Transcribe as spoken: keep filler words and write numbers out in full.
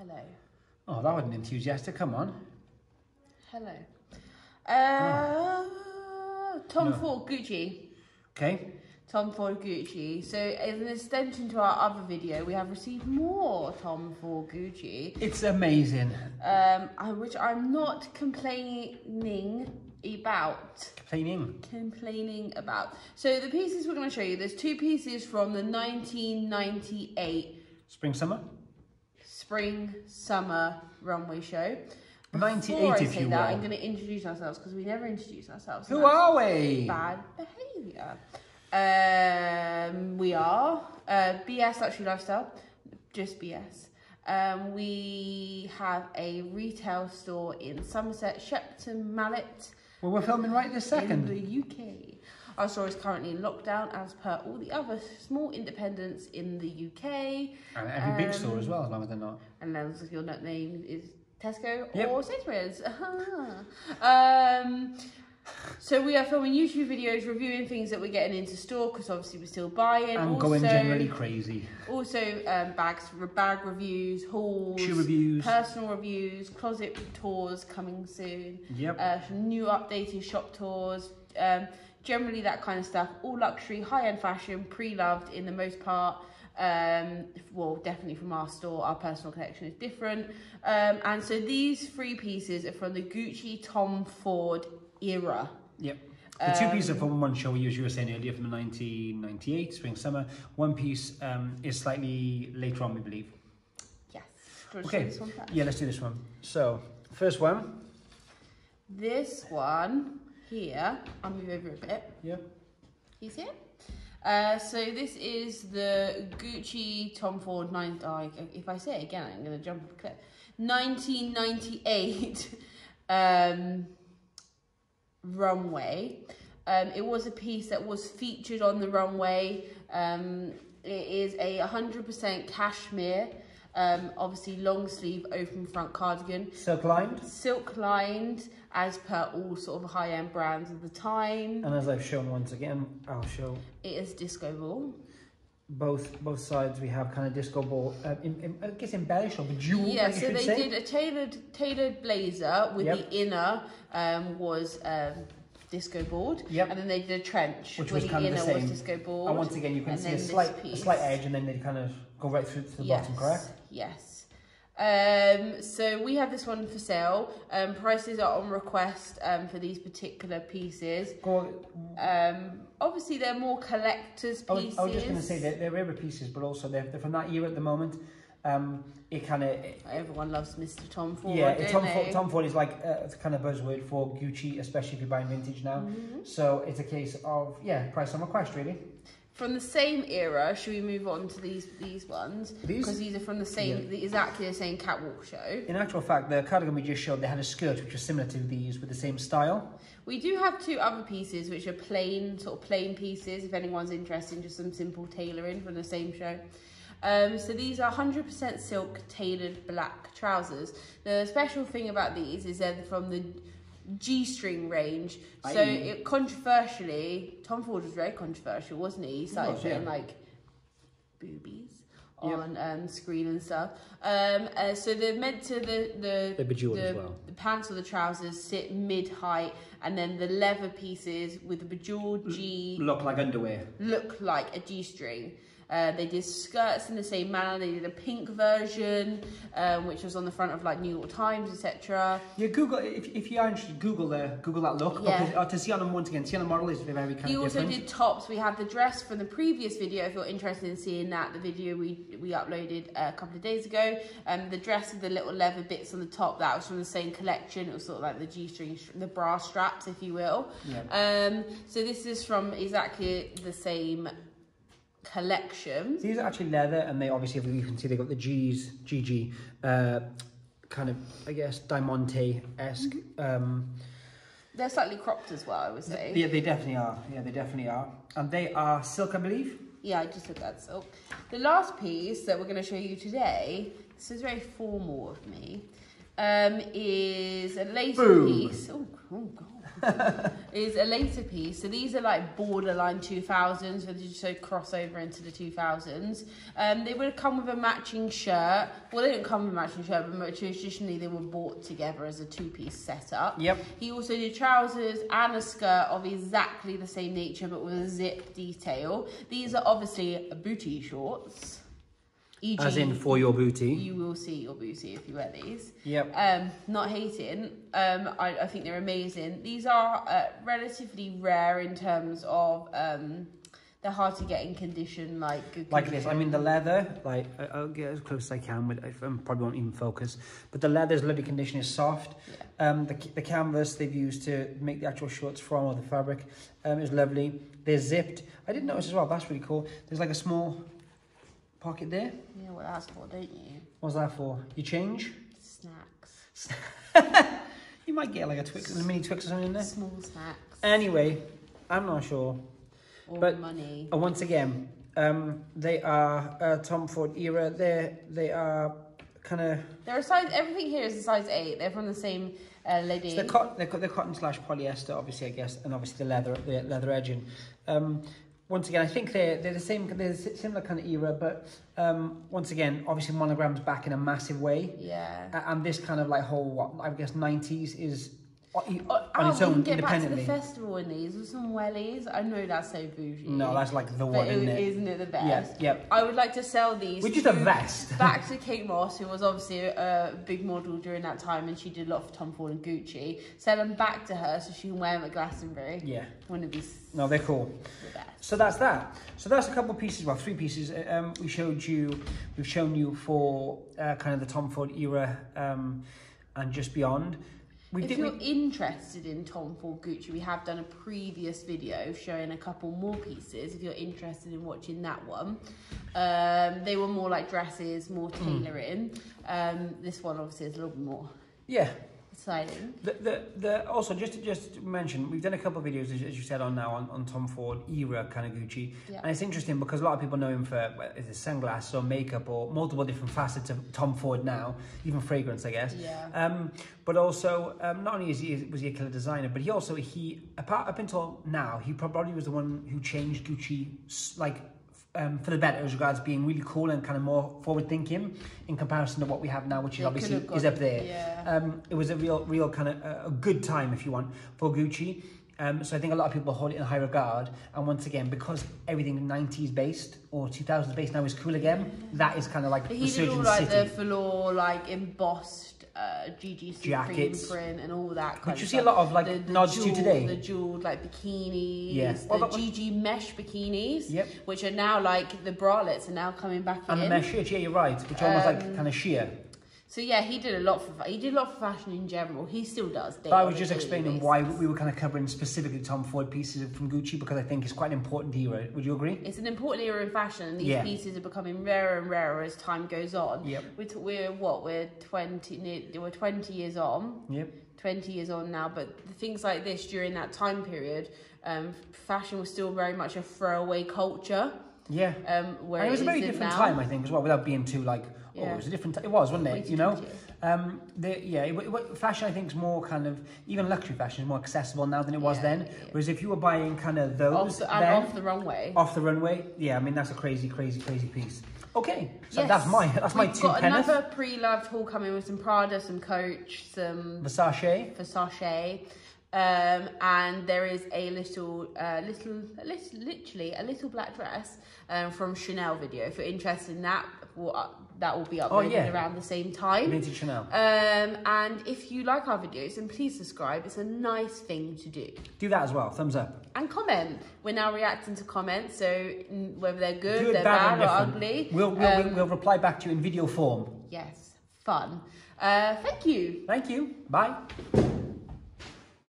Hello. Oh, that wasn't enthusiastic. Come on. Hello. Uh, oh. Tom no. Ford Gucci. Okay. Tom Ford Gucci. So as an extension to our other video, we have received more Tom Ford Gucci. It's amazing. Um, I, which I'm not complaining about. Complaining. Complaining about. So the pieces we're going to show you, there's two pieces from the nineteen ninety-eight. Spring Summer? Spring Summer Runway Show. Before I say that, I'm going to introduce ourselves because we never introduce ourselves. Who are we? Bad behaviour. Um, we are uh, B S Luxury Lifestyle, just B S. Um, we have a retail store in Somerset, Shepton Mallet. Well, we're filming right this second. In the U K. Our store is currently in lockdown, as per all the other small independents in the U K. And every um, big store as well, as long as they're not. And as if your name is Tesco yep. or Sainsbury's. um, so we are filming YouTube videos, reviewing things that we're getting into store, because obviously we're still buying. And also, going generally crazy. Also um, bags, bag reviews, hauls. Shoe reviews. Personal reviews, closet tours coming soon. Yep. Uh, some new updated shop tours. Um, generally that kind of stuff. All luxury, high-end fashion, pre-loved in the most part. Um, well, definitely from our store, our personal collection is different. Um, and so these three pieces are from the Gucci Tom Ford era. Yep. The two um, pieces are from one show, as you were saying earlier, from the nineteen ninety-eight, Spring Summer. One piece um, is slightly later on, we believe. Yes. Do you want to do this one first? Yeah, let's do this one. So, first one. This one here. I'll move over a bit. Yeah. You see it? Uh, so this is the Gucci Tom Ford nine. Oh, if I say it again, I'm going to jump a clip. nineteen ninety-eight um, runway. Um, it was a piece that was featured on the runway. Um, it is a one hundred percent cashmere, um, obviously long sleeve, open front cardigan. Silk lined. Silk lined, as per all sort of high-end brands of the time. And as I've shown once again, I'll show. It is disco ball. Both both sides we have kind of disco ball, uh, in, in, I guess embellished or jeweled. Yeah, so they say. Did a tailored tailored blazer with yep. the inner um, was um, disco board. Yep. And then they did a trench, which was kind the of the same. Was disco board. And once again, you can see a slight, a slight edge, and then they kind of go right through to the yes. bottom, correct? Yes. Um, so we have this one for sale. Um, prices are on request um, for these particular pieces. Um, obviously, they're more collectors' pieces. I was, I was just going to say that they're rare pieces, but also they're, they're from that year at the moment. Um, it kind of everyone loves Mister Tom Ford. Yeah, Tom Ford, Tom Ford is like uh, it's kind of buzzword for Gucci, especially if you're buying vintage now. Mm-hmm. So it's a case of yeah, price on request, really. From the same era, should we move on to these these ones? Because these? these are from the same, yeah. the, exactly the same catwalk show. In actual fact, the cardigan we just showed, they had a skirt which was similar to these with the same style. We do have two other pieces which are plain, sort of plain pieces, if anyone's interested in just some simple tailoring from the same show. Um, so these are one hundred percent silk tailored black trousers. The special thing about these is they're from the G-string range, I so it, controversially, Tom Ford was very controversial, wasn't he? He started oh, putting yeah. like boobies yep. on um, screen and stuff. Um, uh, so they're meant to the the they're bejeweled the, as well. The pants or the trousers sit mid-height, and then the leather pieces with the bejeweled G look like underwear. Look like a G-string. Uh, they did skirts in the same manner. They did a pink version, um, which was on the front of like New York Times, et cetera. Yeah, Google if if you are interested, Google uh, Google that look. Yeah. Or to see on them once again, see on the model is very kind of different. He also did tops. We had the dress from the previous video. If you're interested in seeing that, the video we we uploaded a couple of days ago, and um, the dress with the little leather bits on the top, that was from the same collection. It was sort of like the G-string, the bra straps, if you will. Yeah. Um. So this is from exactly the same collection. These are actually leather, and they obviously, you can see, they got the G's, G G, uh, kind of, I guess, diamante-esque. Mm-hmm. um, They're slightly cropped as well, I would say. Yeah, they definitely are. Yeah, they definitely are. And they are silk, I believe. Yeah, I just looked at silk. The last piece that we're going to show you today, this is very formal of me, um, is a later Boom. piece. Oh, oh God. Is a later piece. So these are like borderline two thousands, where they just so cross over into the two thousands. Um, they would have come with a matching shirt. Well, they didn't come with a matching shirt, but traditionally they were bought together as a two-piece setup. Yep. He also did trousers and a skirt of exactly the same nature, but with a zip detail. These are obviously booty shorts. E G, as in for your booty. You will see your booty if you wear these. Yep. Um, not hating. Um, I, I think they're amazing. These are uh, relatively rare in terms of um, they're hard to get in condition, like good like condition. This. I mean, the leather, like I'll get as close as I can. With, I probably won't even focus, but the leather's lovely condition, is soft. Yeah. Um, the the canvas they've used to make the actual shorts from, or the fabric, um, is lovely. They're zipped. I did notice as well. That's really cool. There's like a small pocket there. You know what that's for, don't you? What's that for? You change? Snacks. You might get like a Twix, a mini Twix or something in there. Small snacks. Anyway, I'm not sure. Or but money. Once again, um, they are uh, Tom Ford era. They're, they are kind of... They're a size... Everything here is a size eight. They're from the same uh, lady. So they're, cotton, they're, they're cotton slash polyester, obviously, I guess. And obviously the leather, the leather edging. Um... Once again, I think they're, they're the same, they're similar kind of era, but um, once again, obviously monogram's back in a massive way. Yeah. Uh, and this kind of like whole, what, I guess nineties is on oh, its own independently. Oh, we can get back to the festival in these with some wellies. I know that's so bougie. No, that's like the one, isn't it? Isn't it the best? Yeah, yeah. I would like to sell these. Which is the best. Back to Kate Moss, who was obviously a, a big model during that time, and she did a lot for Tom Ford and Gucci. Sell them back to her so she can wear them at Glastonbury. Yeah. Wouldn't it be... No, they're cool. So that's that. So that's a couple of pieces, well, three pieces. Um, we showed you, we've shown you for uh, kind of the Tom Ford era um, and just beyond. We if did, you're we... interested in Tom Ford Gucci, we have done a previous video showing a couple more pieces. If you're interested in watching that one, um, they were more like dresses, more tailoring. Mm. Um, this one obviously is a little bit more. Yeah. Exciting. The, the, the, also, just to, just to mention, we've done a couple of videos, as you said, on now on, on Tom Ford era kind of Gucci, yeah. And it's interesting because a lot of people know him for well, is it sunglasses or makeup or multiple different facets of Tom Ford now, even fragrance, I guess. Yeah. Um, but also, um, not only is he was he a killer designer, but he also he apart up until now, he probably was the one who changed Gucci like. Um, for the better as regards being really cool and kind of more forward thinking in comparison to what we have now, which is it obviously is up there. Yeah. Um, it was a real, real kind of uh, a good time, if you want, for Gucci. Um, so I think a lot of people hold it in high regard. And once again, because everything nineties based or two thousands based now is cool again, yeah. That is kind of like but he did all like city. The velour, like embossed uh, G G C jackets, print and all that. Kind which of you see stuff. A lot of like the, the nods jeweled, to today. The jeweled like bikinis, yeah. The well, G G mesh bikinis, yep. Which are now like the bralettes are now coming back and in. And the mesh, yeah, you're right, which are almost um, like kind of sheer. So yeah, he did a lot for he did a lot for fashion in general. He still does. But I was just explaining why we were kind of covering specifically Tom Ford pieces from Gucci because I think it's quite an important era. Would you agree? It's an important era in fashion. These yeah. pieces are becoming rarer and rarer as time goes on. Yep. We're, we're what we're twenty. We're twenty years on. Yep. twenty years on now, but things like this during that time period, um, fashion was still very much a throwaway culture. Yeah. Um, where and it was a very different now. Time, I think, as well, without being too like. Oh, yeah. It was a different. It was, wasn't it? You know, um, the, yeah. It, it, fashion, I think, is more kind of even luxury fashion is more accessible now than it was yeah, then. Yeah. Whereas if you were buying kind of those, off the, and then, off the runway, off the runway. Yeah, I mean that's a crazy, crazy, crazy piece. Okay, so yes. that's my that's We've my two got penneth. Another pre-loved haul coming with some Prada, some Coach, some Versace, Versace. Um, and there is a little, uh, little, little, literally a little black dress um, from Chanel video. If you're interested in that, we'll up, that will be uploaded oh, yeah. around the same time. Minty Chanel. Um, and if you like our videos, then please subscribe. It's a nice thing to do. Do that as well. Thumbs up. And comment. We're now reacting to comments, so whether they're good, good they're bad, bad or ugly. We'll, we'll, um, we'll reply back to you in video form. Yes. Fun. Uh, thank you. Thank you. Bye.